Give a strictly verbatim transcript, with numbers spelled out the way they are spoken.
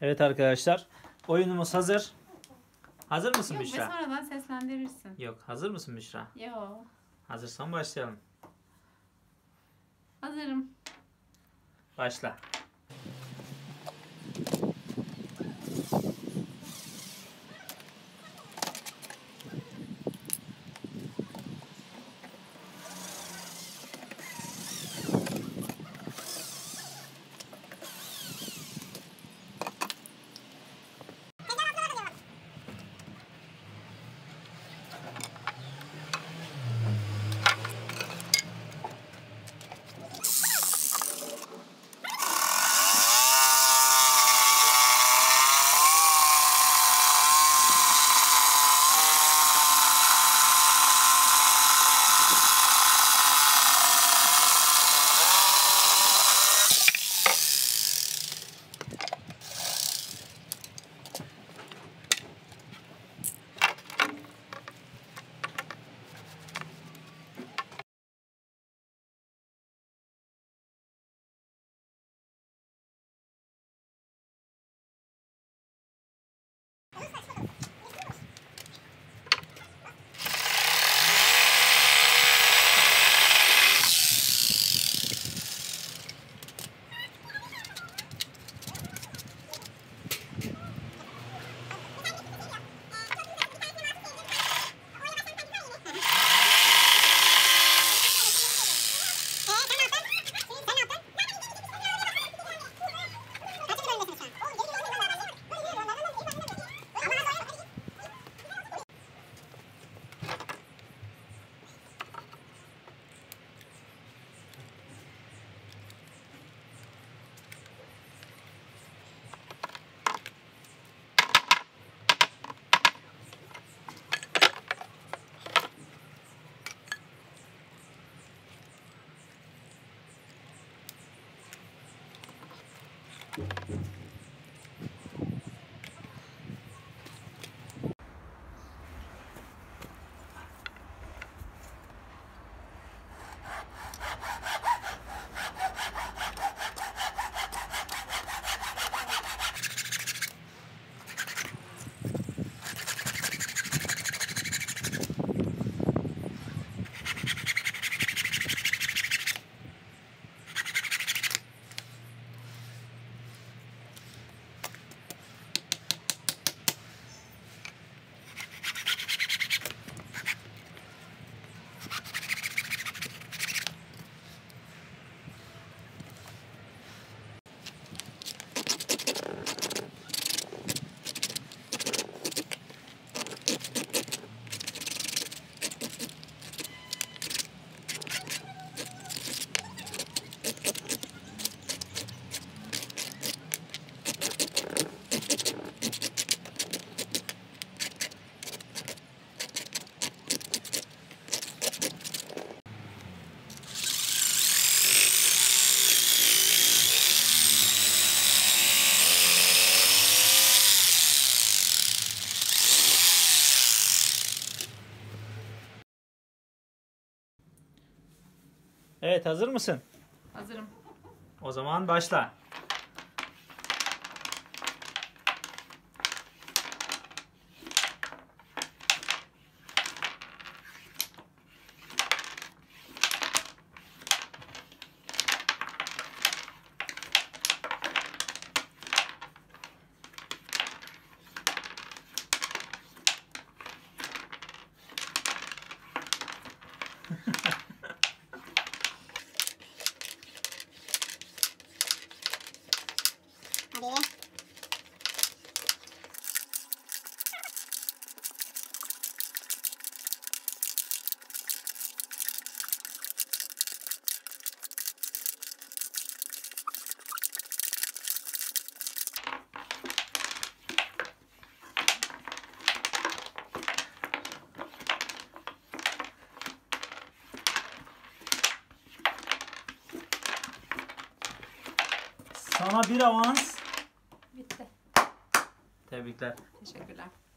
Evet arkadaşlar, oyunumuz hazır. Hazır mısın Yok, Büşra? Yok, sonradan seslendirirsin. Yok, hazır mısın Büşra? Yok. Hazırsan başlayalım. Hazırım. Başla. Evet, hazır mısın? Hazırım. O zaman başla. Sana bir avans. Bitti. Tebrikler. Teşekkürler.